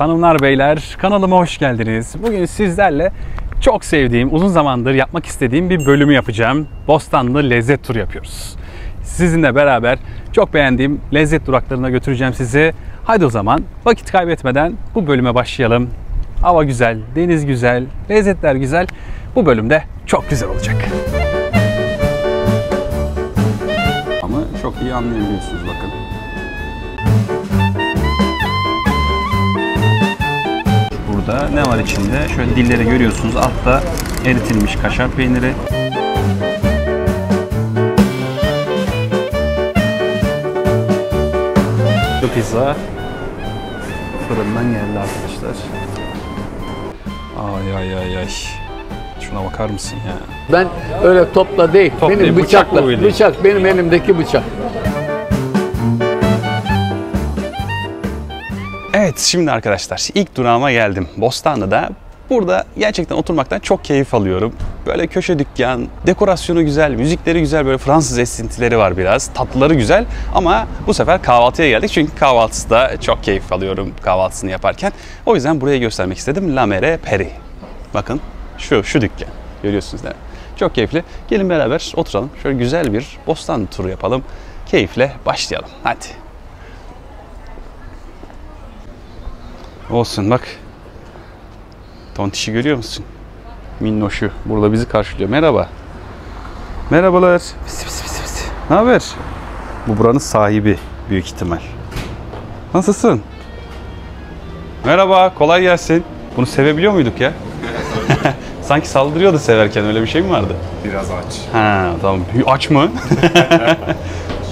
Evet hanımlar beyler, kanalıma hoş geldiniz. Bugün sizlerle çok sevdiğim, uzun zamandır yapmak istediğim bir bölümü yapacağım. Bostanlı lezzet turu yapıyoruz. Sizinle beraber çok beğendiğim lezzet duraklarına götüreceğim sizi. Haydi o zaman vakit kaybetmeden bu bölüme başlayalım. Hava güzel, deniz güzel, lezzetler güzel. Bu bölümde çok güzel olacak. Ama çok iyi anlayabiliyorsunuz bakın. Burada ne var içinde? Şöyle dilleri görüyorsunuz. Altta eritilmiş kaşar peyniri. Bu pizza fırından geldi arkadaşlar. Ay ay ay ay. Şuna bakar mısın ya? Ben öyle topla değil. Benim bıçakla. Bıçak benim elimdeki bıçak. Evet şimdi arkadaşlar ilk durağıma geldim. Bostanlı'da. Burada gerçekten oturmaktan çok keyif alıyorum. Böyle köşe dükkan, dekorasyonu güzel, müzikleri güzel, böyle Fransız esintileri var biraz. Tatlıları güzel ama bu sefer kahvaltıya geldik. Çünkü kahvaltısında çok keyif alıyorum kahvaltısını yaparken. O yüzden burayı göstermek istedim. La Mere Peri. Bakın şu dükkan. Görüyorsunuz değil mi? Çok keyifli. Gelin beraber oturalım. Şöyle güzel bir Bostanlı turu yapalım. Keyifle başlayalım. Hadi. Olsun bak. Tontişi görüyor musun? Minnoşu. Burada bizi karşılıyor. Merhaba. Merhabalar. Ne haber? Bu buranın sahibi büyük ihtimal. Nasılsın? Merhaba. Kolay gelsin. Bunu sevebiliyor muyduk ya? Sanki saldırıyordu severken. Öyle bir şey mi vardı? Biraz aç. Ha tamam. Aç mı?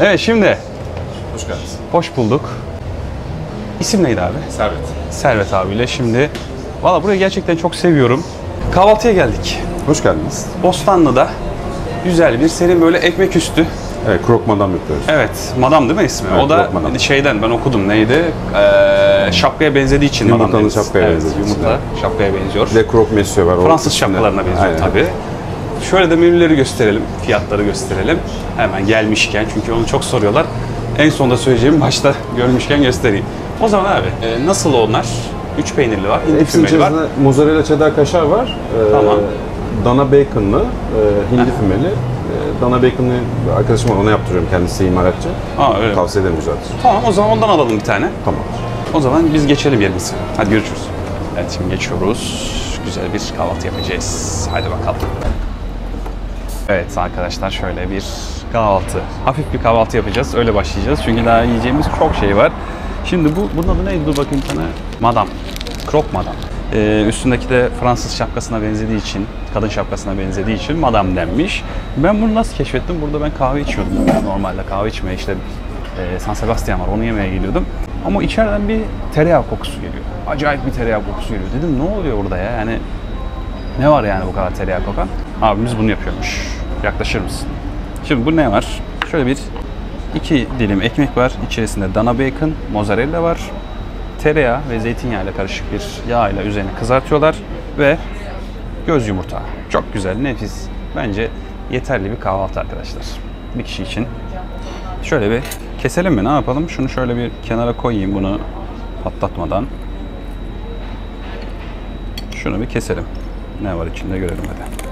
Evet şimdi. Hoş geldiniz. Hoş bulduk. İsim neydi abi? Servet. Servet abiyle şimdi. Valla burayı gerçekten çok seviyorum. Kahvaltıya geldik. Hoş geldiniz. Bostanlı'da güzel bir serin böyle ekmek üstü. Evet, krok madam yapıyoruz. Evet, madam değil mi ismi? Evet, o da şeyden ben okudum neydi? Şapkaya benzediği için madam demiş. Yumurtalı şapkaya benziyor. Evet, yumurta şapkaya benziyor. Ve krok mesleği var. Fransız şapkalarına benziyor aynen. Tabii. Şöyle de menüleri gösterelim, fiyatları gösterelim. Hemen gelmişken çünkü onu çok soruyorlar. En sonda söyleyeceğim başta görmüşken göstereyim. O zaman abi nasıl onlar? 3 peynirli var, hindi fümeli var. Mozzarella cheddar kaşar var. Tamam. Dana baconlı, hindi fümeli. Dana baconlı arkadaşım var, ona yaptırıyorum kendisi imalatçı. Aa, öyle. Tavsiye ederim zaten. Tamam o zaman ondan alalım bir tane. Tamam. O zaman biz geçelim yerimize. Hadi görüşürüz. Evet şimdi geçiyoruz. Güzel bir kahvaltı yapacağız. Hadi bakalım. Evet arkadaşlar şöyle bir kahvaltı. Hafif bir kahvaltı yapacağız. Öyle başlayacağız. Çünkü daha yiyeceğimiz çok şey var. Şimdi bunun adı neydi? Dur bakayım sana. Madam. Krop madam. Üstündeki de Fransız şapkasına benzediği için, kadın şapkasına benzediği için madam denmiş. Ben bunu nasıl keşfettim? Burada ben kahve içiyordum. Normalde kahve içmeye işte San Sebastian var. Onu yemeye geliyordum. Ama içeriden bir tereyağı kokusu geliyor. Acayip bir tereyağı kokusu geliyor. Dedim ne oluyor burada ya? Yani ne var yani bu kadar tereyağı kokan? Abimiz bunu yapıyormuş. Yaklaşır mısın? Şimdi bu ne var? Şöyle bir 2 dilim ekmek var. İçerisinde dana bacon, mozzarella var. Tereyağı ve zeytinyağı ile karışık bir yağ ile üzerine kızartıyorlar. Ve göz yumurta. Çok güzel, nefis. Bence yeterli bir kahvaltı arkadaşlar. Bir kişi için. Şöyle bir keselim mi? Ne yapalım? Şunu şöyle bir kenara koyayım bunu patlatmadan. Şunu bir keselim. Ne var içinde görelim hadi.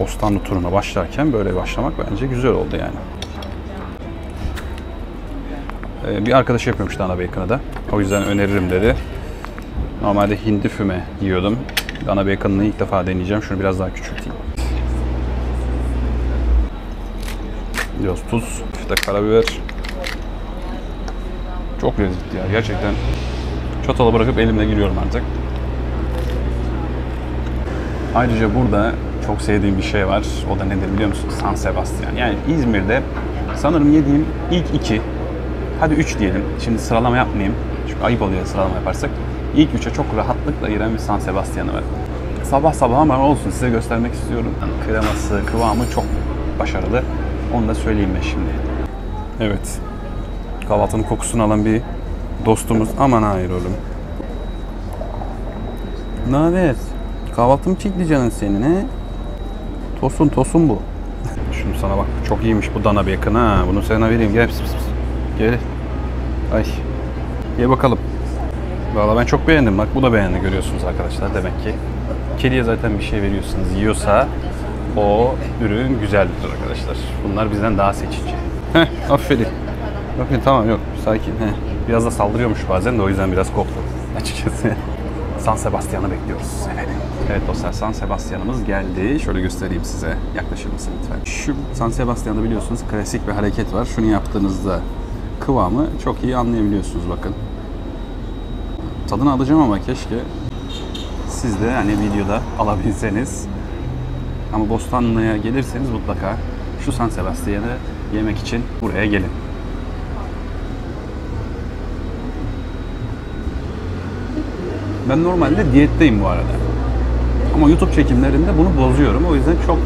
Bostanlı turuna başlarken böyle başlamak bence güzel oldu yani. Bir arkadaş yapıyormuş dana bacon'ı da. O yüzden öneririm dedi. Normalde hindi füme yiyordum. Dana bacon'ını ilk defa deneyeceğim. Şunu biraz daha küçülteyim. Biraz tuz, işte karabiber. Çok lezzetli ya gerçekten. Çatalı bırakıp elimle giriyorum artık. Ayrıca burada çok sevdiğim bir şey var. O da nedir biliyor musun? San Sebastian. Yani İzmir'de sanırım yediğim ilk 2 hadi 3 diyelim. Şimdi sıralama yapmayayım. Çünkü ayıp oluyor sıralama yaparsak. İlk 3'e çok rahatlıkla giren bir San Sebastian'ı var. Sabah sabah ama olsun size göstermek istiyorum. Kreması, kıvamı çok başarılı. Onu da söyleyeyim ben şimdi. Evet. Kahvaltının kokusunu alan bir dostumuz. Aman hayır oğlum. Ne haber? Kahvaltı mı çekti canın senin he? Tosun tosun bu. Şunu sana bak. Çok iyiymiş bu dana bacon ha. Bunu sana vereyim. Gel. Gel. Ay. Ye bakalım. Valla ben çok beğendim. Bak bu da beğendi, görüyorsunuz arkadaşlar. Demek ki kediye zaten bir şey veriyorsunuz, yiyorsa o ürün güzeldir arkadaşlar. Bunlar bizden daha seçici. Heh, aferin. Bakın tamam, yok sakin. Heh. Biraz da saldırıyormuş bazen de, o yüzden biraz korktum açıkçası. San Sebastian'ı bekliyoruz. Evet. Evet dostlar, San Sebastian'ımız geldi. Şöyle göstereyim size. Yaklaşır mısın lütfen? Şu San Sebastian'da biliyorsunuz klasik bir hareket var. Şunu yaptığınızda kıvamı çok iyi anlayabiliyorsunuz bakın. Tadını alacağım ama keşke siz de hani videoda alabilseniz. Ama Bostanlı'ya gelirseniz mutlaka şu San Sebastian'ı yemek için buraya gelin. Ben normalde diyetteyim bu arada. Ama YouTube çekimlerinde bunu bozuyorum. O yüzden çok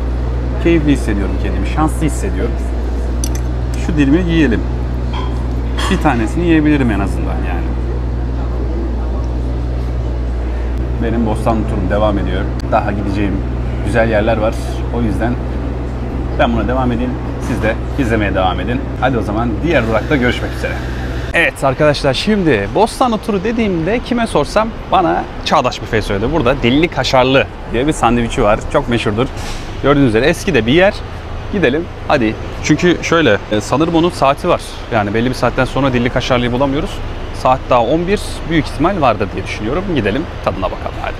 keyifli hissediyorum kendimi. Şanslı hissediyorum. Şu dilimi yiyelim. Bir tanesini yiyebilirim en azından yani. Benim Bostanlı turum devam ediyor. Daha gideceğim güzel yerler var. O yüzden ben buna devam edeyim. Siz de izlemeye devam edin. Hadi o zaman diğer durakta görüşmek üzere. Evet arkadaşlar, şimdi Bostanlı turu dediğimde kime sorsam bana Çağdaş Büfe söyledi. Burada dilli kaşarlı diye bir sandviçi var. Çok meşhurdur. Gördüğünüz üzere eski de bir yer. Gidelim hadi. Çünkü şöyle, sanırım onun saati var. Yani belli bir saatten sonra dilli kaşarlıyı bulamıyoruz. Saat daha 11, büyük ihtimal vardır diye düşünüyorum. Gidelim tadına bakalım hadi.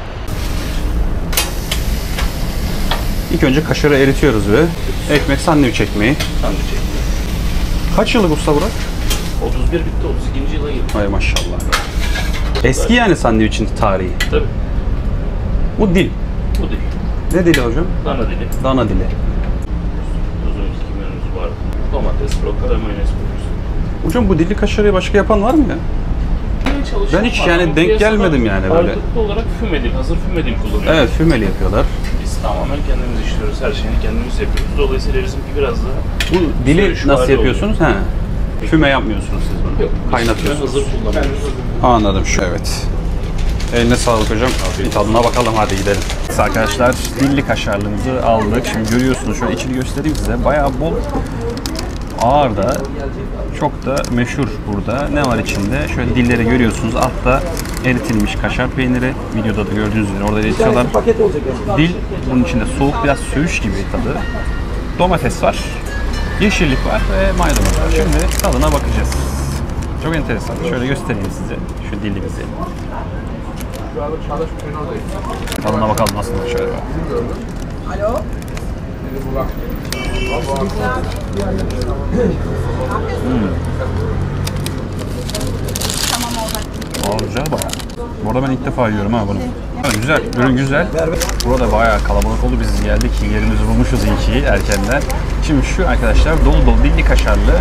İlk önce kaşarı eritiyoruz ve ekmek, sandviç ekmeği. Sandviç ekmeği. Kaç yıllık usta Burak? 31 bitti, 32. yıla girdi. Hay maşallah. Eski yani sandviçin tarihi. Tabii. Bu dil. Bu dil. Ne dili hocam? Dana dili. Dana dili. Uzun iki menümüz var. Domates, brokoli, mayonez koyuyoruz. Hocam bu dilli kaşarıyı başka yapan var mı ya? Ben hiç yani ama denk gelmedim yani böyle. Ağırlıklı olarak füme dil, hazır füme dil kullanıyoruz. Evet, fümeli yapıyorlar. Biz tamamen kendimiz işliyoruz, her şeyini kendimiz yapıyoruz. Dolayısıyla bizimki biraz da... Bu dili nasıl yapıyorsunuz? He. Füme yapmıyorsunuz siz bunu. Yok, kaynatıyorsunuz. Hazır kullanıyoruz. Anladım şu, evet. Eline sağlık hocam. Bir tadına bakalım hadi gidelim. Arkadaşlar dilli kaşarlığımızı aldık. Şimdi görüyorsunuz, şöyle içini göstereyim size. Bayağı bol. Ağırda çok da meşhur burada. Ne var içinde? Şöyle dilleri görüyorsunuz. Altta eritilmiş kaşar peyniri. Videoda da gördüğünüz gibi orada eritiyorlar. Dil, bunun içinde soğuk, biraz söğüş gibi tadı. Domates var. Yeşillik var ve maydanoz var. Şimdi tadına bakacağız. Çok enteresan. Şöyle göstereyim size şu dilimizi. Tadına bakalım nasıl şöyle. Alo. Güzel bayağı. Bu arada ben ilk defa yiyorum ha bunu. Güzel, ürün güzel. Burada bayağı kalabalık oldu, biz geldik, yerimizi bulmuşuz ilki erkenden. Şimdi şu arkadaşlar dolu dolu dilli kaşarlı.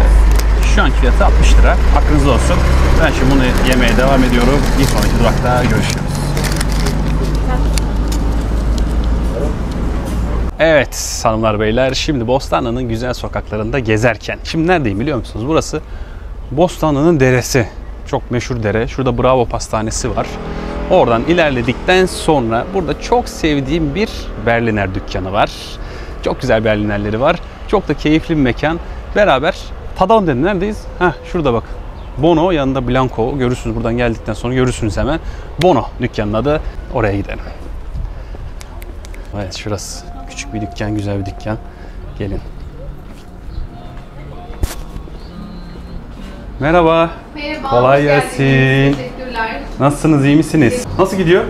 Şu anki fiyatı 60 lira. Aklınızda olsun. Ben şimdi bunu yemeye devam ediyorum. Bir sonraki durakta görüşürüz. Evet hanımlar beyler, şimdi Bostanlı'nın güzel sokaklarında gezerken, şimdi neredeyim biliyor musunuz? Burası Bostanlı'nın deresi, çok meşhur dere. Şurada Bravo Pastanesi var. Oradan ilerledikten sonra burada çok sevdiğim bir Berliner dükkanı var. Çok güzel Berlinerleri var. Çok da keyifli bir mekan. Beraber Tadon dedi, neredeyiz? Heh, şurada bak. Bono, yanında Blanco. Görürsünüz, buradan geldikten sonra görürsünüz hemen. Bono dükkanın adı. Oraya gidelim. Evet şurası. Küçük bir dükkan, güzel bir dükkan. Gelin. Merhaba. Merhaba. Kolay gelsin. Teşekkürler. Nasılsınız, iyi misiniz? Nasıl gidiyor?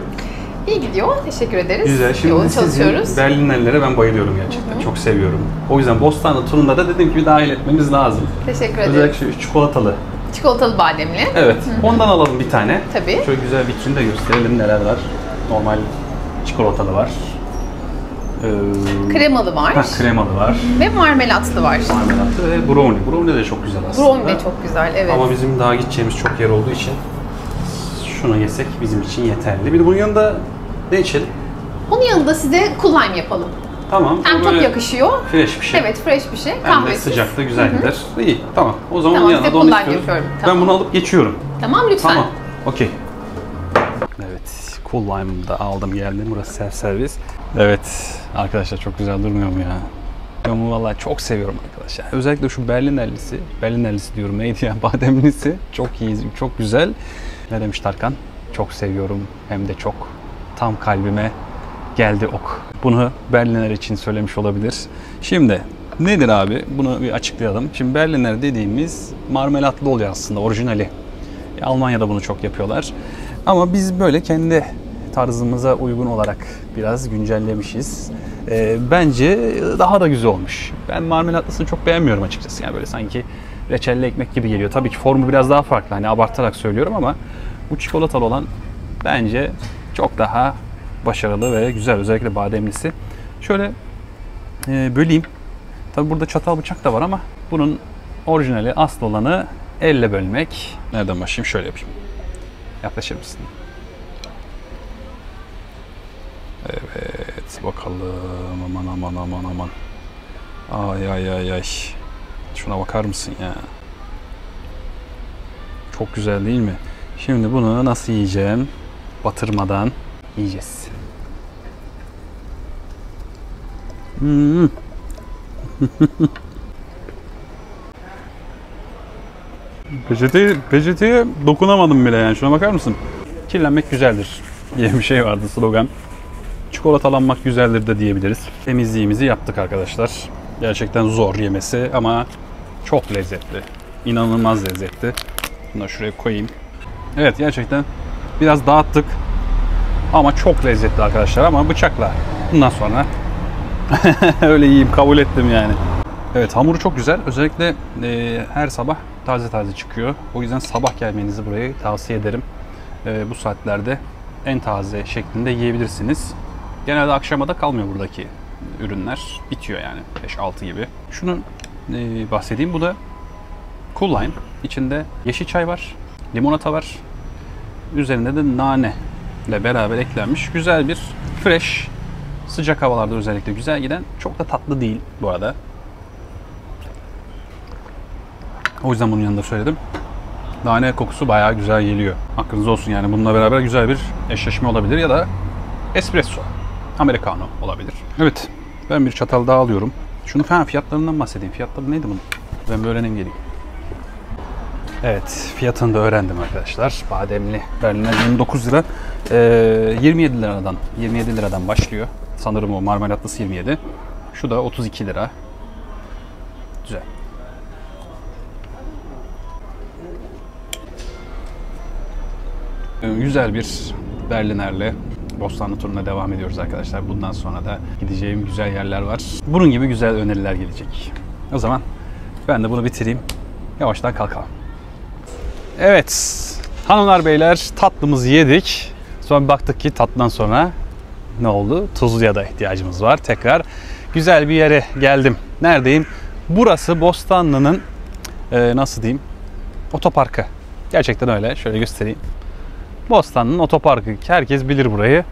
İyi gidiyor, teşekkür ederiz. Güzel. Şimdi yoğun çalışıyoruz. Berlinerlere ben bayılıyorum gerçekten. Hı-hı. Çok seviyorum. O yüzden Bostanlı turunda da dedim ki bir dahil etmemiz lazım. Teşekkür ederim. Özellikle şu çikolatalı. Çikolatalı bademli. Evet. Hı-hı. Ondan alalım bir tane. Tabii. Şöyle güzel vitrini de gösterelim, neler var. Normal çikolatalı var. Kremalı var. Ha, kremalı var. Ve marmelatlı var. Marmelatlı ve brownie. Brownie de çok güzel aslında. Brownie de çok güzel, evet. Ama bizim daha gideceğimiz çok yer olduğu için şunu yesek bizim için yeterli. Bir de bunun yanında ne içelim? Bunun yanında size cool lime yapalım. Tamam. Hem çok yakışıyor. Fresh bir şey. Evet, fresh bir şey. Kahvesiz. Sıcakta güzel gider. İyi, tamam. O zaman tamam, yanında da onu istiyorum. Tamam. Ben bunu alıp geçiyorum. Tamam, lütfen. Tamam, okey. Evet, cool lime'ı da aldım, geldim. Burası self servis. Evet arkadaşlar, çok güzel durmuyor mu ya? Ben bunu vallahi çok seviyorum arkadaşlar. Özellikle şu Berlinerlisi diyorum, neydi ya, bademlisi çok iyi, çok güzel. Ne demiş Tarkan? çok seviyorum. Hem de çok. Tam kalbime geldi ok. Bunu Berliner için söylemiş olabilir. Şimdi nedir abi? Bunu bir açıklayalım. Şimdi Berliner dediğimiz marmelatlı oluyor aslında, orijinali. Almanya'da bunu çok yapıyorlar. Ama biz böyle kendi tarzımıza uygun olarak biraz güncellemişiz. Bence daha da güzel olmuş. Ben marmelatlısını çok beğenmiyorum açıkçası. Yani böyle sanki reçelli ekmek gibi geliyor. Tabii ki formu biraz daha farklı. Hani abartarak söylüyorum ama bu çikolatalı olan bence çok daha başarılı ve güzel. Özellikle bademlisi. Şöyle böleyim. Tabii burada çatal bıçak da var ama bunun orijinali, asıl olanı elle bölmek. Nereden başlayayım? Şöyle yapayım. Yaklaşır mısın? Evet, bakalım. Aman aman aman aman. Ay ay ay ay. Şuna bakar mısın ya? Çok güzel değil mi? Şimdi bunu nasıl yiyeceğim? Batırmadan yiyeceğiz. Hmm. Peçeteye dokunamadım bile yani. Şuna bakar mısın? Kirlenmek güzeldir diye bir şey vardı, slogan. Çikolatalanmak güzeldir de diyebiliriz. Temizliğimizi yaptık arkadaşlar. Gerçekten zor yemesi ama çok lezzetli. İnanılmaz lezzetli. Bunu da şuraya koyayım. Evet, gerçekten biraz dağıttık. Ama çok lezzetli arkadaşlar, ama bıçakla. Bundan sonra öyle yiyeyim, kabul ettim yani. Evet, hamuru çok güzel. Özellikle her sabah taze taze çıkıyor. O yüzden sabah gelmenizi burayı tavsiye ederim. Bu saatlerde en taze şeklinde yiyebilirsiniz. Genelde akşama da kalmıyor buradaki ürünler. Bitiyor yani 5-6 gibi. Şunu bahsedeyim. Bu da cool lime. İçinde yeşil çay var. Limonata var. Üzerinde de nane ile beraber eklenmiş. Güzel bir fresh. Sıcak havalarda özellikle güzel giden. Çok da tatlı değil bu arada. O yüzden bunun yanında söyledim. Nane kokusu bayağı güzel geliyor. Aklınız olsun yani, bununla beraber güzel bir eşleşme olabilir ya da espresso, americano olabilir. Evet, ben bir çatal daha alıyorum. Şunu fiyatlarından bahsedeyim. Fiyatları neydi bunun? Ben bir öğreneyim geleyim. Evet, fiyatını da öğrendim arkadaşlar. Bademli Berliner 29 lira. 27 liradan başlıyor. Sanırım o marmelatlısı 27. Şu da 32 lira. Güzel. Güzel bir Berliner'le Bostanlı turuna devam ediyoruz arkadaşlar. Bundan sonra da gideceğim güzel yerler var. Bunun gibi güzel öneriler gelecek. O zaman ben de bunu bitireyim. Yavaştan kalkalım. Evet hanımlar beyler, tatlımızı yedik. Sonra baktık ki tatlıdan sonra ne oldu? Tuzluya da ihtiyacımız var. Tekrar güzel bir yere geldim. Neredeyim? Burası Bostanlı'nın nasıl diyeyim? Otoparkı. Gerçekten öyle. Şöyle göstereyim. Bostanlı'nın otoparkı. Herkes bilir burayı.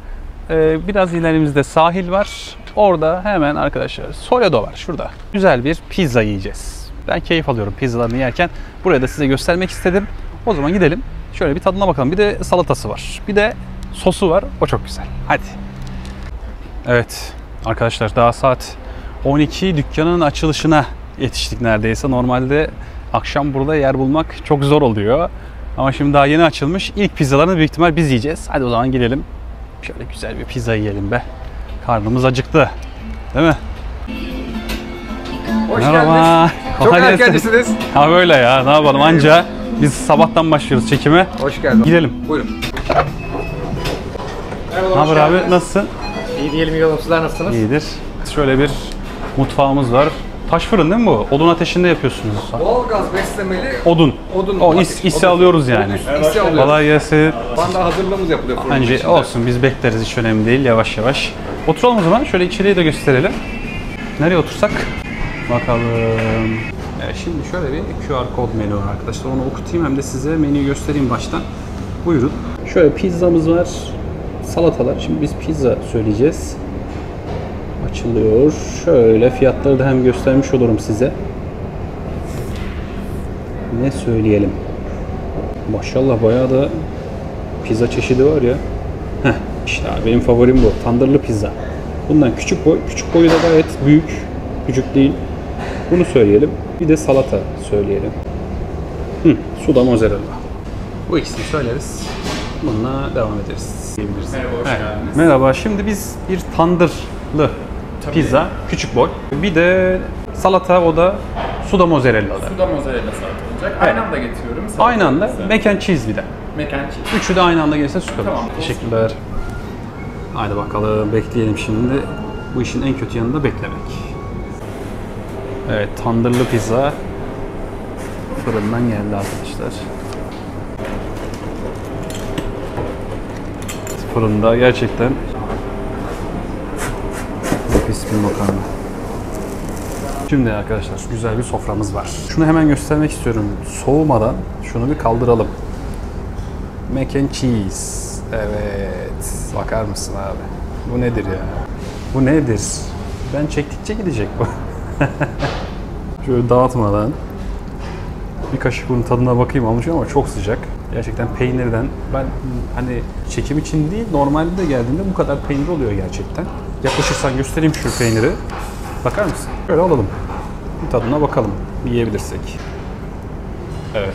Biraz ilerimizde sahil var. Orada hemen arkadaşlar Soledo var şurada. Güzel bir pizza yiyeceğiz. Ben keyif alıyorum pizzalarını yerken. Burayı da size göstermek istedim. O zaman gidelim. Şöyle bir tadına bakalım. Bir de salatası var. Bir de sosu var. O çok güzel. Hadi. Evet arkadaşlar, daha saat 12, dükkanın açılışına yetiştik neredeyse. Normalde akşam burada yer bulmak çok zor oluyor. Ama şimdi daha yeni açılmış. İlk pizzalarını büyük ihtimal biz yiyeceğiz. Hadi o zaman gidelim. Şöyle güzel bir pizza yiyelim be. Karnımız acıktı. Değil mi? Hoş geldiniz. Çok erkencisiniz. Ha böyle ya. Ne yapalım anca. Biz sabahtan başlıyoruz çekime. Hoş geldin. Gidelim. Buyurun. Merhaba, hoş geldiniz. Abi nasılsın? İyi diyelim, yolum. Sizler nasılsınız? İyidir. Şöyle bir mutfağımız var. Taş fırın değil mi bu? Odun ateşinde yapıyorsunuz. Doğalgaz beslemeli. Odun. O hisse alıyoruz yani. Hisse alıyoruz. Kolay gelsin. Banda hazırlığımız yapılıyor fırının içinde. Olsun, biz bekleriz, hiç önemli değil, yavaş yavaş. Oturalım o zaman, şöyle içeriği de gösterelim. Nereye otursak? Bakalım. Şimdi şöyle bir QR kod menü var arkadaşlar. Onu okutayım hem de size menüyü göstereyim baştan. Buyurun. Şöyle pizzamız var. Salatalar. Şimdi biz pizza söyleyeceğiz. Açılıyor. Şöyle fiyatları da hem göstermiş olurum size. Ne söyleyelim? Maşallah bayağı da pizza çeşidi var ya. Heh, işte benim favorim bu. Tandırlı pizza. Bundan küçük boy. Küçük boyu da gayet büyük. Küçük değil. Bunu söyleyelim. Bir de salata söyleyelim. Suda mozzarella. Bu ikisini söyleriz. bununla devam ederiz diyebiliriz. Merhaba, hoş geldiniz. Merhaba, şimdi biz bir tandırlı pizza, küçük boy. Bir de salata, o da suda mozzarella'da. Suda mozzarella salata olacak. Aynı anda getiriyorum. Aynı anda. Mac and cheese bir de. Mac and cheese. Üçü de aynı anda gelirse süper. Tamam. Teşekkürler. Haydi bakalım, bekleyelim şimdi. Bu işin en kötü yanı da beklemek. Evet, tandırlı pizza fırından geldi arkadaşlar. Fırında gerçekten nefis bir makarna. Şimdi arkadaşlar güzel bir soframız var. Şunu hemen göstermek istiyorum. Soğumadan şunu bir kaldıralım. Mac and cheese. Evet. Bakar mısın abi? Bu nedir ya? Bu nedir? Ben çektikçe gidecek bu. Şöyle dağıtmadan bir kaşık bunun tadına bakayım, almış ama çok sıcak. Gerçekten peynirden, ben hani çekim için değil, normalde de geldiğimde bu kadar peynir oluyor gerçekten. Yaklaşırsan göstereyim şu peyniri. Bakar mısın? Şöyle alalım. Bir tadına bakalım. Yiyebilirsek. Evet.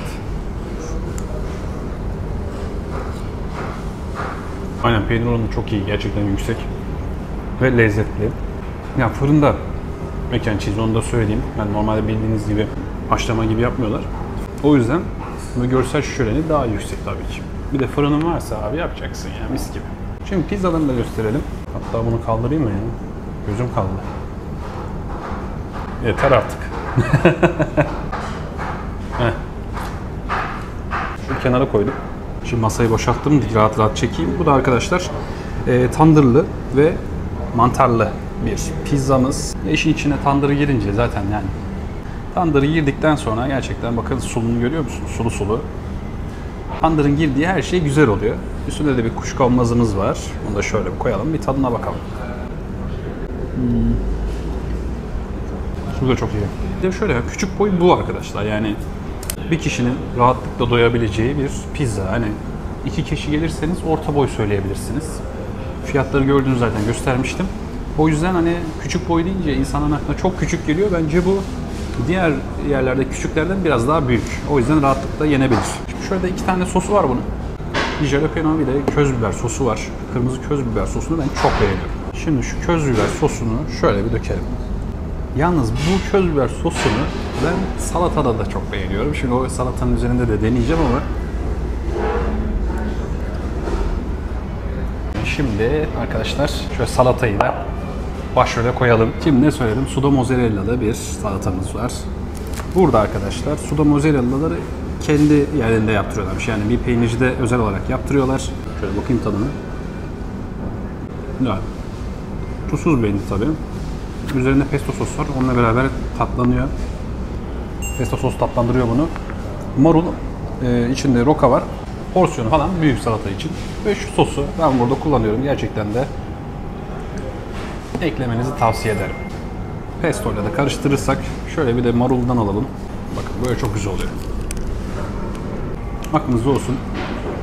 Aynen, peynir oranı çok iyi. Gerçekten yüksek. Ve lezzetli. Ya fırında mac and cheese, onu da söyleyeyim. Yani normalde bildiğiniz gibi haşlama gibi yapmıyorlar. O yüzden bu görsel şöleni daha yüksek tabii ki. Bir de fırının varsa abi yapacaksın yani, mis gibi. Şimdi pizzalarını da gösterelim. Hatta bunu kaldırayım mı yani? Gözüm kaldı. Yeter artık. Şu kenara koydum. Şimdi masayı boşalttım, rahat rahat çekeyim. Bu da arkadaşlar tandırlı ve mantarlı bir pizzamız. İşin içine tandırı girince zaten yani. Tandırı girdikten sonra gerçekten bakın, sulunu görüyor musunuz? Sulu sulu. Tandırın girdiği her şey güzel oluyor. Üstünde de bir kuşkonmazımız var. Bunu da şöyle bir koyalım, bir tadına bakalım. Bu da çok iyi. Bir de şöyle küçük boy bu arkadaşlar. Yani bir kişinin rahatlıkla doyabileceği bir pizza. Hani iki kişi gelirseniz orta boy söyleyebilirsiniz. Fiyatları gördüğünüz zaten göstermiştim. O yüzden hani küçük boy deyince insanın aklına çok küçük geliyor. Bence bu diğer yerlerde küçüklerden biraz daha büyük. O yüzden rahatlıkla yenebilir. Şimdi şöyle iki tane sosu var bunun. Bir jalapeno, bir de köz biber sosu var. Kırmızı köz biber sosunu ben çok beğeniyorum. Şimdi şu köz biber sosunu şöyle bir dökelim. Yalnız bu köz biber sosunu ben salatada da çok beğeniyorum. Şimdi o salatanın üzerinde de deneyeceğim ama. Şimdi arkadaşlar şöyle salatayı da başrole koyalım. Şimdi ne söyledim? Suda mozzarella'da bir salatamız var. Burada arkadaşlar suda mozzarella'ları kendi yerinde yaptırıyorlarmış. Yani bir peynircide özel olarak yaptırıyorlar. Şöyle bakayım tadına. Ya, tuzsuz beğendi tabii. Üzerinde pesto sos var. Onunla beraber tatlanıyor. Pesto sos tatlandırıyor bunu. Marul, içinde roka var. Porsiyonu falan büyük salata için. Ve şu sosu ben burada kullanıyorum. Gerçekten de eklemenizi tavsiye ederim. Pesto ile de karıştırırsak şöyle bir de maruldan alalım. Bakın böyle çok güzel oluyor. Aklınızda olsun.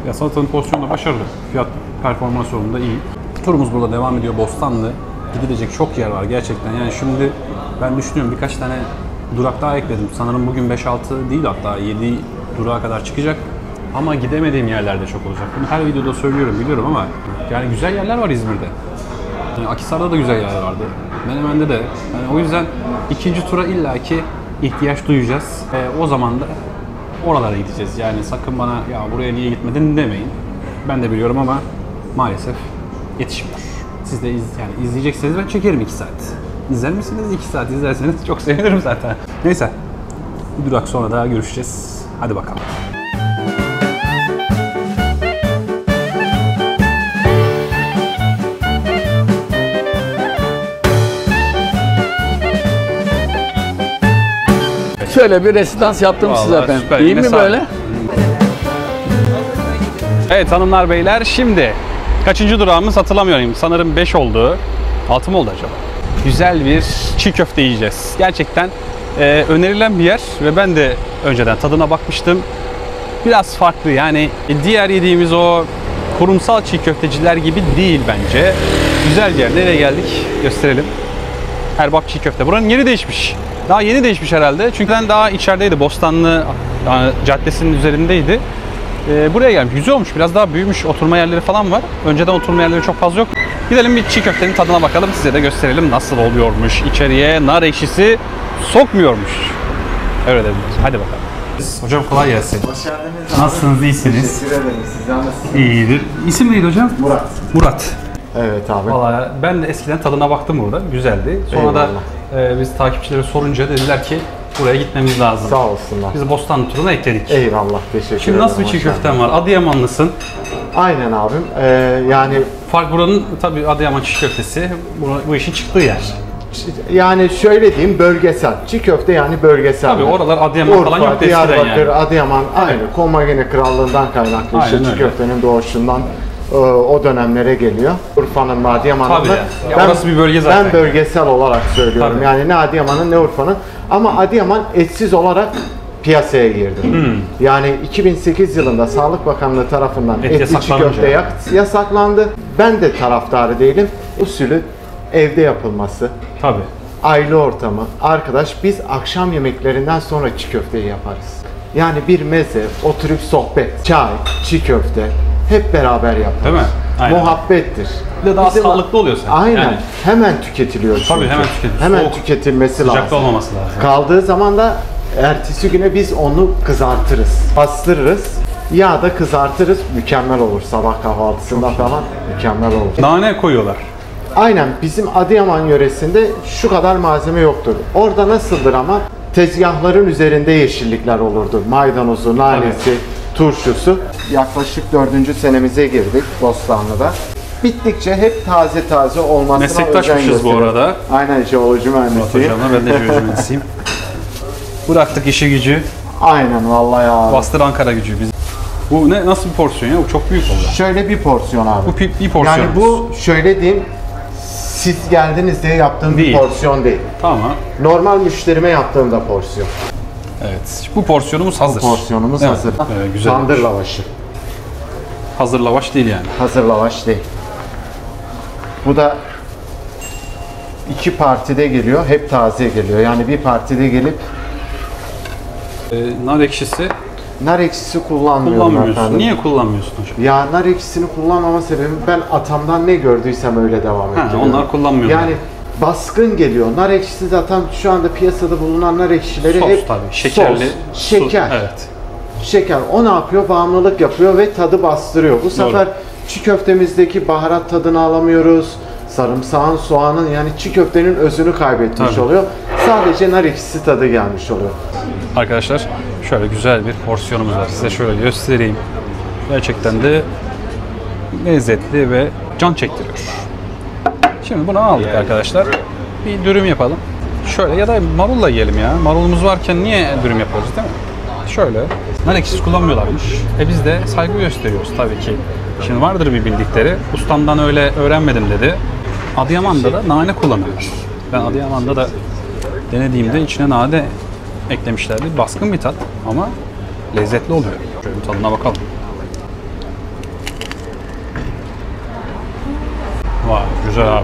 Ya salatanın porsiyonu da başarılı. Fiyat performans oranında iyi. Turumuz burada devam ediyor. Bostanlı. Gidilecek çok yer var gerçekten. Yani şimdi ben düşünüyorum, birkaç tane durak daha ekledim. Sanırım bugün 5-6 değil, hatta 7 durağa kadar çıkacak. Ama gidemediğim yerlerde çok olacak. Bunu her videoda söylüyorum, biliyorum ama yani güzel yerler var İzmir'de. Yani Akhisar'da da güzel yerler vardı. Menemen'de de. Yani o yüzden ikinci tura illaki ihtiyaç duyacağız. O zaman da oralara gideceğiz. Yani sakın bana ya buraya niye gitmedin demeyin. Ben de biliyorum ama maalesef yetişmiyor. Siz de yani izleyecekseniz ben çekerim 2 saat. İzler misiniz? 2 saat izlerseniz çok sevinirim zaten. Neyse. Bir durak sonra daha görüşeceğiz. Hadi bakalım. Şöyle bir resitans yaptım vallahi size efendim. Süper. İyi mi böyle? Evet hanımlar beyler, şimdi kaçıncı durağımız hatırlamıyorum. Sanırım 5 oldu. 6 mı oldu acaba? Güzel bir çiğ köfte yiyeceğiz. Gerçekten önerilen bir yer ve ben de önceden tadına bakmıştım. Biraz farklı yani, diğer yediğimiz o kurumsal çiğ köfteciler gibi değil bence. Güzel bir yer. Nereye geldik? Gösterelim. Erbab çiğ köfte. Buranın yeri değişmiş. Daha yeni değişmiş herhalde. Çünkü ben daha içerideydi. Bostanlı Caddesi'nin üzerindeydi. buraya gelmiş. Güzel olmuş. Biraz daha büyümüş. Oturma yerleri falan var. Önceden oturma yerleri çok fazla yok. Gidelim bir çiğ köftenin tadına bakalım. Size de gösterelim nasıl oluyormuş. İçeriye nar ekşisi sokmuyormuş. Öyle dedim. Hadi bakalım. Hocam kolay gelsin. Hoş geldiniz. Nasılsınız? İyisiniz? Teşekkür ederim. Sizden nasılsınız? İyidir. İsim neydi hocam? Murat. Murat. Evet abi. Vallahi ben de eskiden tadına baktım burada. Güzeldi. Sonra eyvallah da biz takipçilere sorunca dediler ki buraya gitmemiz lazım. Sağ olsunlar. Biz Bostanlı turuna ekledik. Eyvallah. Teşekkür ederim. Şimdi nasıl bir çiğ köften var? Adıyamanlısın. Aynen abim. Yani fark buranın tabii Adıyaman çiğ köftesi. Bu işin çıktığı yer. Yani şöyle diyeyim, bölgesel. Çiğ köfte yani bölgesel. Tabii oralar Adıyaman falan yok eskiden yani. Diyarbakır, Adıyaman aynı. Evet. Komagene Krallığından kaynaklı. İşte çiğ köftenin doğuşundan o dönemlere geliyor. Urfa'nın, Adıyaman'ın. Orası bir bölge zaten. Ben bölgesel olarak söylüyorum. Tabii. Yani ne Adıyaman'ın ne Urfa'nın. Ama Adıyaman etsiz olarak piyasaya girdi. Hmm. Yani 2008 yılında Sağlık Bakanlığı tarafından etli çiğ köfte yasaklandı. Ben de taraftarı değilim. Usulü evde yapılması, tabii, aile ortamı, arkadaş, biz akşam yemeklerinden sonra çiğ köfteyi yaparız. Yani bir meze, oturup sohbet, çay, çiğ köfte hep beraber yaparız. Değil mi? Aynen. Muhabbettir. Bir de daha sağlıklı oluyor sen. Aynen. Yani. Hemen tüketiliyor çünkü. Tabii hemen tüketiliyor. Hemen tüketilmesi lazım. Sıcakta olmaması lazım. Kaldığı zaman da ertesi güne biz onu kızartırız, bastırırız. Ya da kızartırız, mükemmel olur sabah kahvaltısında falan, mükemmel olur. Nane koyuyorlar. Aynen, bizim Adıyaman yöresinde şu kadar malzeme yoktur. Orada nasıldır ama tezgahların üzerinde yeşillikler olurdu. Maydanozu, nanesi, turşusu. Yaklaşık 4. senemize girdik Bostanlı'da. Bittikçe hep taze taze olmasına özen gösteriyoruz. Meslektaşmışız bu arada. Aynen, jeoloji mühendisiyim. Ben de jeoloji mühendisiyim. Bıraktık işi gücü. Aynen vallahi abi. Bastır Ankara gücü biz. Bu ne, nasıl bir porsiyon ya? Bu çok büyük oldu. Şöyle bir porsiyon abi. Bu bir porsiyon. Yani bu şöyle diyeyim, siz geldiniz diye yaptığım bir porsiyon değil. Tamam. Normal müşterime yaptığım da porsiyon. Evet. Bu porsiyonumuz hazır. Bu porsiyonumuz hazır. Evet, güzel. Tandır lavaşı. Hazır lavaş değil yani. Hazır lavaş değil. Bu da iki partide geliyor. Hep taze geliyor. Yani bir partide gelip nar ekşisi. Nar ekşisi kullanmıyorsun efendim. Niye kullanmıyorsun hocam? Ya nar ekşisini kullanmama sebebim, ben atamdan ne gördüysem öyle devam ettim. Onlar kullanmıyor. Yani baskın geliyor. Nar ekşisi zaten şu anda piyasada bulunan nar ekşileri sos, hep tabii. Şekerli, sos, şeker. Evet. Şeker. O ne yapıyor? Bağımlılık yapıyor ve tadı bastırıyor. Bu sefer doğru, çiğ köftemizdeki baharat tadını alamıyoruz. Sarımsağın, soğanın, yani çiğ köftenin özünü kaybetmiş tabii oluyor. Sadece nar ekşisi tadı gelmiş oluyor. Arkadaşlar şöyle güzel bir porsiyonumuz var. Size şöyle göstereyim. Gerçekten de lezzetli ve can çektiriyor. Şimdi bunu aldık arkadaşlar. Bir dürüm yapalım. Şöyle ya da marulla yiyelim ya. Marulumuz varken niye dürüm yapıyoruz değil mi? Şöyle. Nar ekşisi kullanmıyorlarmış. Biz de saygı gösteriyoruz tabii ki. Şimdi vardır bir bildikleri. Ustamdan öyle öğrenmedim dedi. Adıyaman'da da nane kullanıyorlar. Ben Adıyaman'da da denediğimde içine nane eklemişlerdi. Baskın bir tat ama lezzetli oluyor. Şöyle bir tadına bakalım. Vay güzel abi.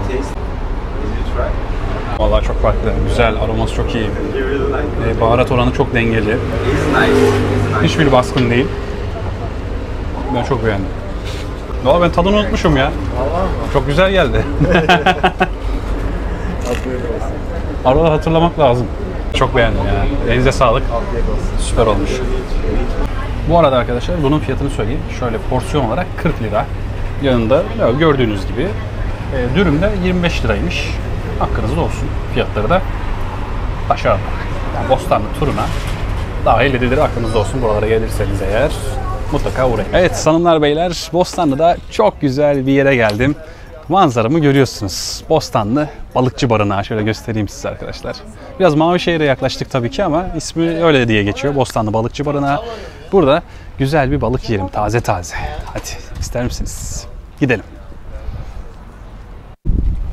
Vallahi çok farklı. Güzel, aroması çok iyi. Baharat oranı çok dengeli. Hiçbir baskın değil. Ben çok beğendim. Vallahi ben tadını unutmuşum ya. Çok güzel geldi. Arada hatırlamak lazım. Çok beğendim ya. Elinize sağlık. Süper olmuş. Bu arada arkadaşlar bunun fiyatını söyleyeyim. Şöyle porsiyon olarak 40 lira. Yanında gördüğünüz gibi dürüm de 25 liraymış. Hakkınızda olsun. Fiyatları da başarılı. Yani Bostanlı turuna dahil edilir. Aklınızda olsun. Buralara gelirseniz eğer mutlaka uğrayın. Evet hanımlar beyler, Bostanlı'da çok güzel bir yere geldim. Manzaramı görüyorsunuz. Bostanlı Balıkçı Barınağı. Şöyle göstereyim size arkadaşlar. Biraz Mavişehir'e yaklaştık tabii ki ama ismi öyle diye geçiyor. Bostanlı Balıkçı Barınağı. Burada güzel bir balık yiyelim. Taze taze. Hadi ister misiniz? Gidelim.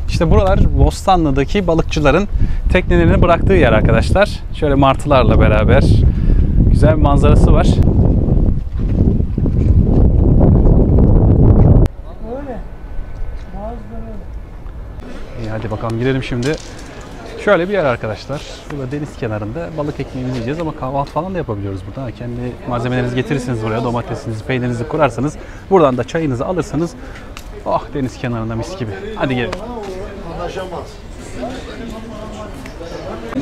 İşte buralar Bostanlı'daki balıkçıların teknelerini bıraktığı yer arkadaşlar. Şöyle martılarla beraber güzel bir manzarası var. Hadi bakalım girelim şimdi. Şöyle bir yer arkadaşlar. Burada deniz kenarında balık ekmeğimizi yiyeceğiz ama kahvaltı falan da yapabiliyoruz burada. Kendi malzemelerinizi getirirsiniz buraya. Domatesinizi, peynirinizi kurarsanız, buradan da çayınızı alırsanız, oh, deniz kenarında mis gibi. Hadi gelin.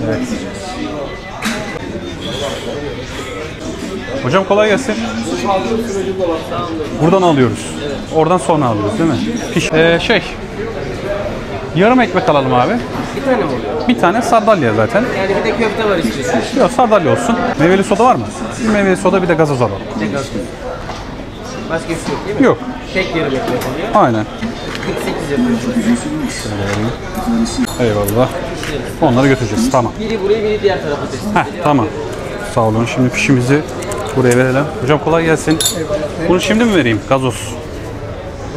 Evet. Hocam kolay gelsin. Buradan alıyoruz. Oradan sonra alıyoruz değil mi? Yarım ekmek alalım abi. Bir tane mi oluyor? Bir tane sardalya zaten. Yani bir de köfte var istiyorsun. Yok, sardalya olsun. Meyveli soda var mı? Bir meyveli soda, bir de gazoz alalım. Bir de gazoz. Başka bir şey yok değil mi? Yok. Tek yarım ekmek oluyor. Aynen. 48 yapıyoruz. Eyvallah. Onları götüreceğiz. Tamam. Biri buraya, biri diğer tarafa taşıyacağız. Heh, tamam. Sağ olun. Şimdi pişimizi buraya verelim. Hocam kolay gelsin. Bunu şimdi mi vereyim? Gazoz.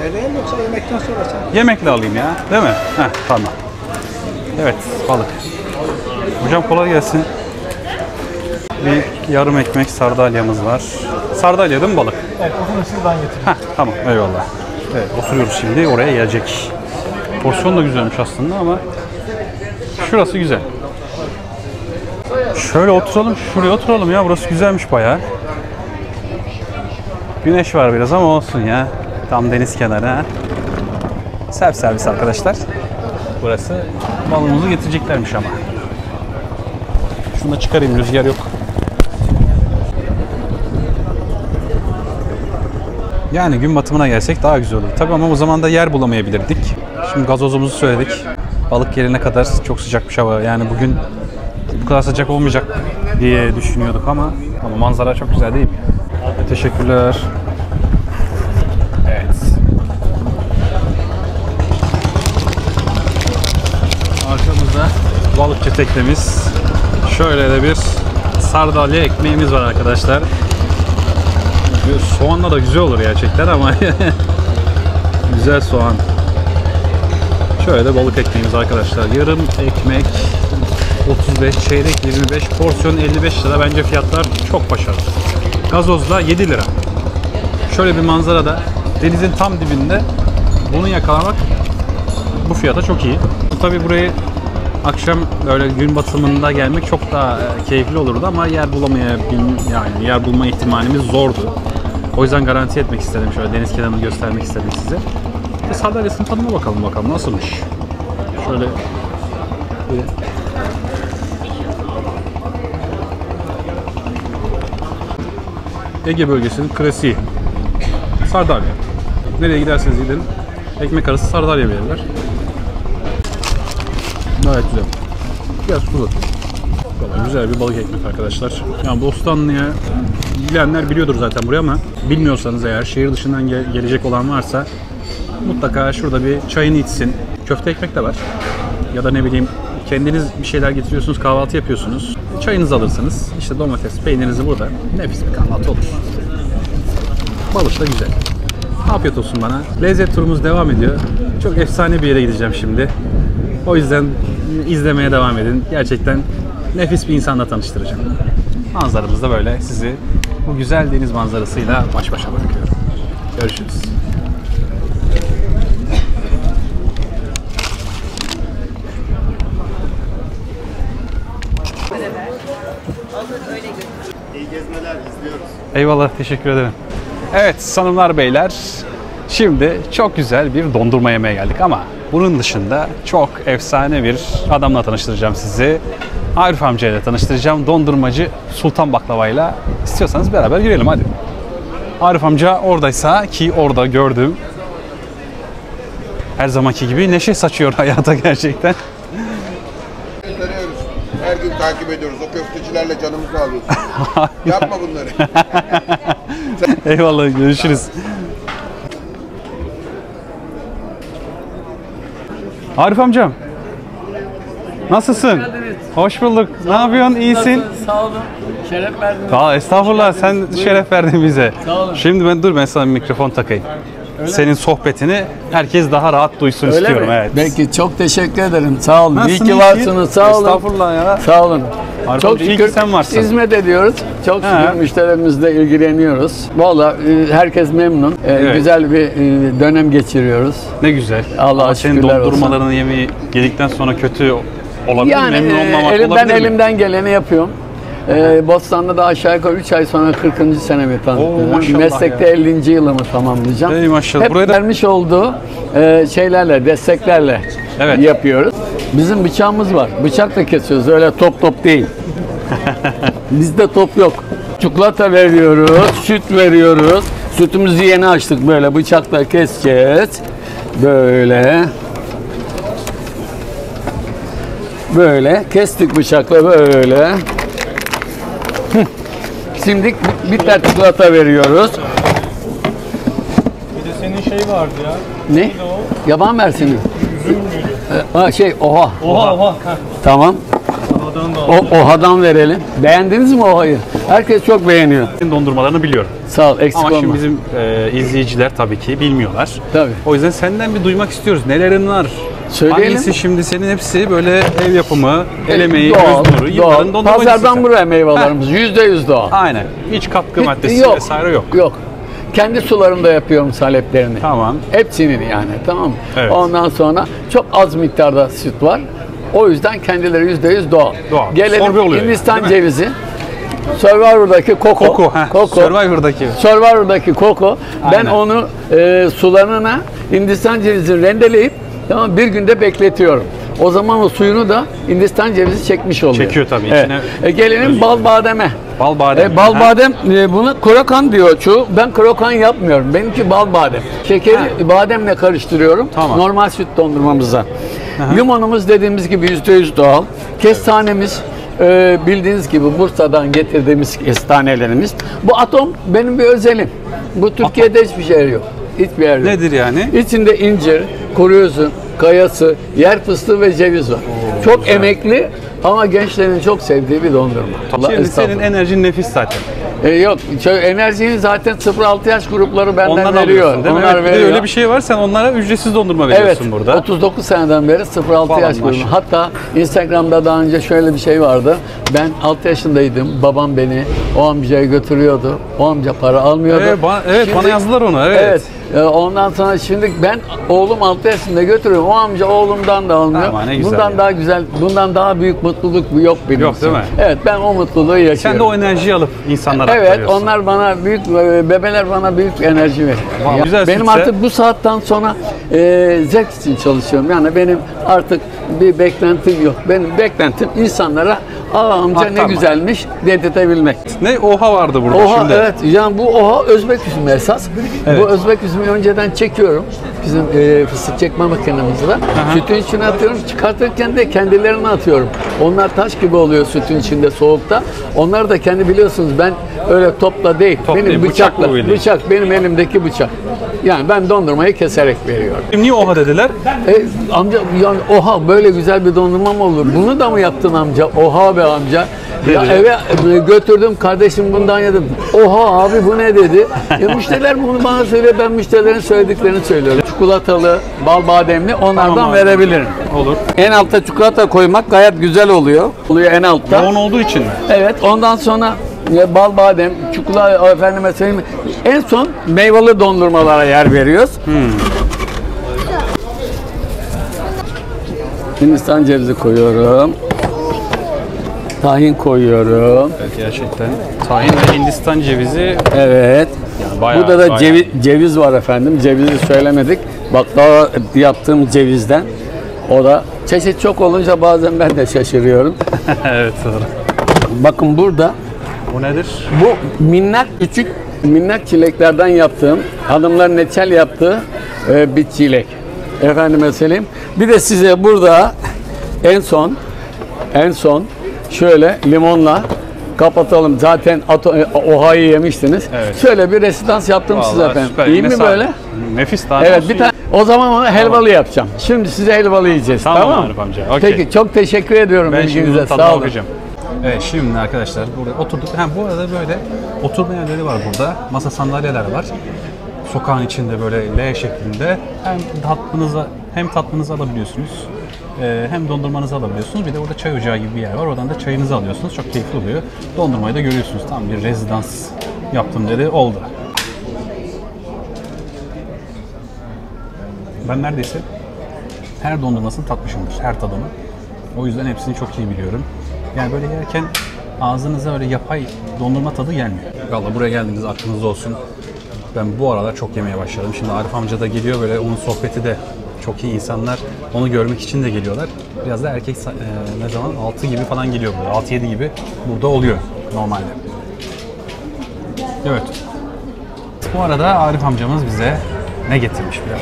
Vereyim yoksa yemekten sonra sen? Yemekle alayım ya. Değil mi? Heh, tamam. Evet, balık. Hocam kolay gelsin. Bir yarım ekmek sardalyamız var. Sardalya değil mi balık? Evet, onu sizden getirdim. Heh, tamam, eyvallah. Evet, oturuyoruz şimdi, oraya gelecek. Porsiyon da güzelmiş aslında ama şurası güzel. Şöyle oturalım, şuraya oturalım ya. Burası güzelmiş bayağı. Güneş var biraz ama olsun ya. Tam deniz kenarı ha. Servis arkadaşlar. Burası balımızı getireceklermiş ama. Şunu da çıkarayım, rüzgar yok. Yani gün batımına gelsek daha güzel olur. Tabii ama o zaman da yer bulamayabilirdik. Şimdi gazozumuzu söyledik. Balık gelene kadar çok sıcakmış hava. Yani bugün bu kadar sıcak olmayacak diye düşünüyorduk ama manzara çok güzel değil mi? Teşekkürler. Balıkçı teknemiz. Şöyle de bir sardalya ekmeğimiz var arkadaşlar. Soğanla da güzel olur gerçekten ama güzel soğan. Şöyle de balık ekmeğimiz arkadaşlar. Yarım ekmek 35, çeyrek 25, porsiyon 55 lira. Bence fiyatlar çok başarılı. Gazozla 7 lira. Şöyle bir manzarada denizin tam dibinde bunu yakalamak bu fiyata çok iyi. Tabii burayı akşam böyle gün batımında gelmek çok daha keyifli olurdu ama yer bulma ihtimalimiz zordu. O yüzden garanti etmek istedim, şöyle deniz kenarını göstermek istedim size. Sardalyasının tadına bakalım nasılmış. Şöyle Ege bölgesinin klasiği sardalya. Nereye giderseniz gidin ekmek arası sardalya verirler. Gayet güzel. Biraz tuz atayım. Vallahi güzel bir balık ekmek arkadaşlar. Yani Bostanlı'ya bilenler biliyordur zaten buraya ama bilmiyorsanız eğer, şehir dışından gelecek olan varsa mutlaka şurada bir çayını içsin. Köfte ekmek de var. Ya da ne bileyim, kendiniz bir şeyler getiriyorsunuz, kahvaltı yapıyorsunuz. Çayınızı alırsınız. İşte domates, peynirinizi burada. Nefis bir kahvaltı olur. Balık da güzel. Afiyet olsun bana. Lezzet turumuz devam ediyor. Çok efsane bir yere gideceğim şimdi. O yüzden izlemeye devam edin. Gerçekten nefis bir insanla tanıştıracağım. Manzaramızda böyle sizi bu güzel deniz manzarasıyla baş başa bırakıyorum. Görüşürüz. İyi gezmeler, izliyoruz. Eyvallah, teşekkür ederim. Evet sanımlar beyler, şimdi çok güzel bir dondurma yemeye geldik ama bunun dışında çok efsane bir adamla tanıştıracağım sizi. Arif amcayla tanıştıracağım. Dondurmacı Sultan Baklava'yla. İstiyorsanız beraber girelim hadi. Arif amca oradaysa, ki orada gördüm. Her zamanki gibi neşe saçıyor hayata gerçekten. Her gün takip ediyoruz. O köftecilerle canımızı alıyoruz. Yapma bunları. Eyvallah, görüşürüz. Arif amcam, nasılsın? Hoş bulduk. Ne yapıyorsun? İyisin? Sağ olun. Şeref verdin. Estağfurullah, sen şeref verdin bize. Sağ olun. Şimdi ben sana bir mikrofon takayım. Senin sohbetini herkes daha rahat duysun istiyorum. Evet. Belki çok teşekkür ederim. Sağ olun. İyi ki varsınız. Sağ olun. Estağfurullah ya. Sağ olun. Arif çok şükür sen varsın. Hizmet ediyoruz. Çok şükür müşterimizle ilgileniyoruz. Vallahi herkes memnun. Evet. Güzel bir dönem geçiriyoruz. Ne güzel. Allah şükürler olsun. Senin dondurmalarını yemeği yedikten sonra kötü olabilir, yani, memnun olmamak olabilir mi? Elimden geleni yapıyorum. Bostanlı'da aşağı yukarı 3 ay sonra 40. senemi tanıttım. Meslekte ya. 50. yılımı tamamlayacağım. Ey maşallah. Hep buraya da... vermiş olduğu şeylerle, desteklerle evet. yapıyoruz. Bizim bıçağımız var. Bıçakla kesiyoruz. Öyle top top değil. Bizde top yok. Çikolata veriyoruz, süt veriyoruz. Sütümüzü yeni açtık böyle. Bıçakla keseceğiz. Böyle. Böyle. Kestik bıçakla böyle. Şimdi bitter çikolata veriyoruz. Bir de senin şey vardı ya. Ne? Yaban mersini. Üzüm müydü? Ha şey oha. Oha oha. Tamam. Oha'dan verelim. Beğendiniz mi Oha'yı? Herkes çok beğeniyor. Dondurmalarını biliyorum. Sağ ol, eksik olma. Ama şimdi bizim izleyiciler tabii ki bilmiyorlar. Tabii. O yüzden senden bir duymak istiyoruz. Nelerin var? Söyleyelim. Hangisi şimdi senin hepsi böyle ev yapımı, el emeği, göz nuru, yılların dondurmacısı. Pazardan buraya meyvelerimiz. %100 doğal. Aynen. Hiç katkı maddesi yok, vesaire yok. Yok. Kendi sularımda yapıyorum saleplerini. Tamam. Hepsini yani tamam mı? Evet. Ondan sonra çok az miktarda süt var. O yüzden kendileri %100 doğal. Doğal. Gelelim Hindistan yani, cevizi. Survivor'daki koko. Koko. Survivor'daki koko. Aynen. Ben onu sularına Hindistan cevizini rendeleyip tamam bir günde bekletiyorum. O zaman o suyunu da Hindistan cevizi çekmiş oluyor. Çekiyor tabii evet. içine. Gelelim bal bademe. Bal badem. Bal badem bunu krokan diyor çoğu. Ben krokan yapmıyorum. Benimki bal badem. Şekeri bademle karıştırıyorum. Tamam. Normal süt dondurmamıza. Aha. Limonumuz dediğimiz gibi %100 doğal. Kestanemiz bildiğiniz gibi Bursa'dan getirdiğimiz kestanelerimiz. Bu atom benim bir özelim. Bu Türkiye'de hiçbir şey yok. Hiçbir yer yok. Nedir yani? İçinde incir, kuru üzüm, kayası, yer fıstığı ve ceviz var. Oo, çok güzel. Emekli ama gençlerin çok sevdiği bir dondurma. Şimdi senin enerjin nefis zaten. Yok, enerjinin zaten 0-6 yaş grupları benden ondan veriyor. Değil mi? Onlar veriyor. Öyle bir şey var, sen onlara ücretsiz dondurma veriyorsun evet, burada. Evet, 39 seneden beri 0-6 yaş grubu. Hatta Instagram'da daha önce şöyle bir şey vardı. Ben 6 yaşındaydım, babam beni o amcaya götürüyordu. O amca para almıyordu. Evet, bana yazdılar onu. Evet. Evet. Ondan sonra şimdi ben oğlum 6 yaşında götürüyorum. O amca oğlumdan da almıyor. Tamam, bundan ya. Daha güzel, bundan daha büyük mutluluk yok benim yok, için. Değil mi? Evet, ben o mutluluğu yaşıyorum. Sen de o enerjiyi alıp insanlara evet, aktarıyorsun. Onlar bana büyük, bebeler bana büyük enerji veriyor. Tamam, benim sütse... artık bu saatten sonra zevk için çalışıyorum. Yani benim artık bir beklentim yok. Benim beklentim insanlara aa amca ne güzelmiş dedirtebilmek. Ne oha vardı burada oha, şimdi? Evet, yani bu oha Özbek üzümü esas. Evet. Bu Özbek üzümü önceden çekiyorum. Bizim fıstık çekme makinemizde. Sütün içine atıyorum. Çıkartırken de kendilerini atıyorum. Onlar taş gibi oluyor sütün içinde soğukta. Onlar da kendi biliyorsunuz ben öyle topla değil. Top benim değil, bıçakla. Bıçak benim elimdeki bıçak. Yani ben dondurmayı keserek veriyorum. Niye oha dediler? Amca yani oha böyle güzel bir dondurma mı olur? Bunu da mı yaptın amca? Oha be amca. Ya eve götürdüm kardeşim bundan yedim. Oha abi bu ne dedi? Müşteriler bunu bana söylüyor. Ben müşterilerin söylediklerini söylüyorum. Çikolatalı, bal bademli onlardan tamam, verebilirim. Olur. En altta çikolata koymak gayet güzel oluyor. Oluyor en altta. Yoğun olduğu için mi? Evet. Ondan sonra bal badem, çikolata efendime söyleyeyim. En son meyveli dondurmalara yer veriyoruz. Hindistan cevizi koyuyorum. Tahin koyuyorum. Evet, gerçekten. Tahin ve Hindistan cevizi. Evet. Yani bayağı, burada da ceviz var efendim. Cevizi söylemedik. Baklava yaptığım cevizden. O da çeşit çok olunca bazen ben de şaşırıyorum. Evet doğru. Bakın burada. Bu nedir? Bu minnak küçük minnak çileklerden yaptığım, hanımların reçel yaptığı bir çilek. Efendime söyleyeyim. Bir de size burada en son şöyle limonla kapatalım. Zaten oha'yı yemiştiniz. Evet. Şöyle bir resitans yaptım vallahi size efendim. Süper. İyi yine mi böyle? Nefis tane evet, bir tane. O zaman onu helvalı yapacağım. Şimdi size helvalı yiyeceğiz. Tamam Arif amca. Okay. Peki çok teşekkür ediyorum. Ben şimdi tadına bakacağım. Evet şimdi arkadaşlar burada oturduk. Bu arada böyle oturma yerleri var burada. Masa sandalyeler var. Sokağın içinde böyle L şeklinde hem tatlınızı alabiliyorsunuz. Hem dondurmanızı alabiliyorsunuz. Bir de orada çay ocağı gibi bir yer var. Oradan da çayınızı alıyorsunuz. Çok keyifli oluyor. Dondurmayı da görüyorsunuz. Tam bir rezidans yaptım dedi. Oldu. Ben neredeyse her dondurmasını tatmışımdır. Her tadını. O yüzden hepsini çok iyi biliyorum. Yani böyle yerken ağzınıza öyle yapay dondurma tadı gelmiyor. Vallahi buraya geldiğiniz aklınızda olsun. Ben bu aralar çok yemeye başladım. Şimdi Arif amca da geliyor, böyle onun sohbeti de çok iyi, insanlar onu görmek için de geliyorlar. Biraz da erkek ne zaman 6 gibi falan geliyor burada. 6-7 gibi burada oluyor normalde. Evet. Bu arada Arif amcamız bize ne getirmiş biraz?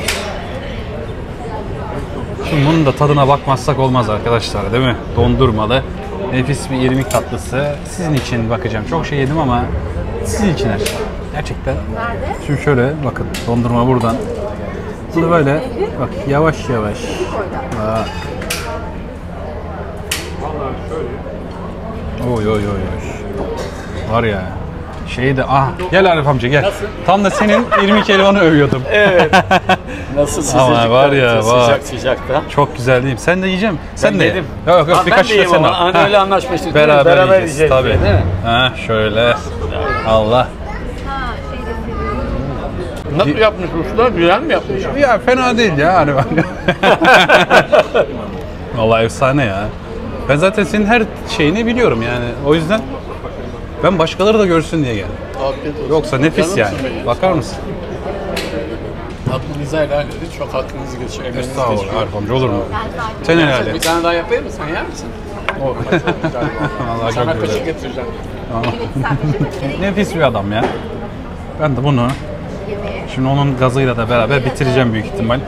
Şimdi bunun da tadına bakmazsak olmaz arkadaşlar, değil mi? Dondurmalı nefis bir irmik tatlısı. Sizin için bakacağım. Çok şey yedim ama sizin için her şey. Gerçekten. Şimdi şöyle bakın, dondurma buradan. Bu da böyle bak, yavaş yavaş. Bak. Oy oy oy oy. Var ya. Şeyi de ah, gel Arif amca gel. Nasıl? Tam da senin irmik elvanı övüyordum. Evet. Nasıl sıcakta? Var ya, sıcak sıcakta. Çok güzel değil mi? Sen de yiyeceğim. Sen ben de yedim. Yok yok, birkaç şey sen al. Öyle anlaşmıştık. Beraber yiyeceğiz tabii. Değil mi? Ha şöyle. Allah. Nasıl yapmış usta? Güzel mi yapmış? Ya fena değil ya Arif amca. Vallahi efsane ya. Ben zaten senin her şeyini biliyorum yani. O yüzden ben başkaları da görsün diye geldim. Yoksa nefis yani. Bakar mısın? Tatlınıza helal edin. Çok hakkınızı geçiyor. Estağfurullah Arif amca, olur mu? Sen helal edin. Bir tane daha yapayım mı? Sen yer misin? Olur. Sana kaşık getireceğim. Nefis bir adam ya. Ben de bunu şimdi onun gazıyla da beraber bitireceğim büyük ihtimal.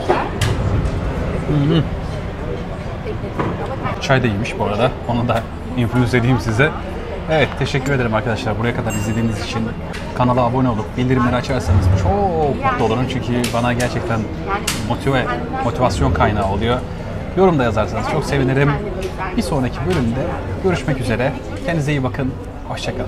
Çay da iyiymiş bu arada. Onu da influence edeyim size. Evet, teşekkür ederim arkadaşlar buraya kadar izlediğiniz için. Kanala abone olup bildirimleri açarsanız çok mutlu olurum. Çünkü bana gerçekten motivasyon kaynağı oluyor. Yorum da yazarsanız çok sevinirim. Bir sonraki bölümde görüşmek üzere. Kendinize iyi bakın. Hoşça kalın.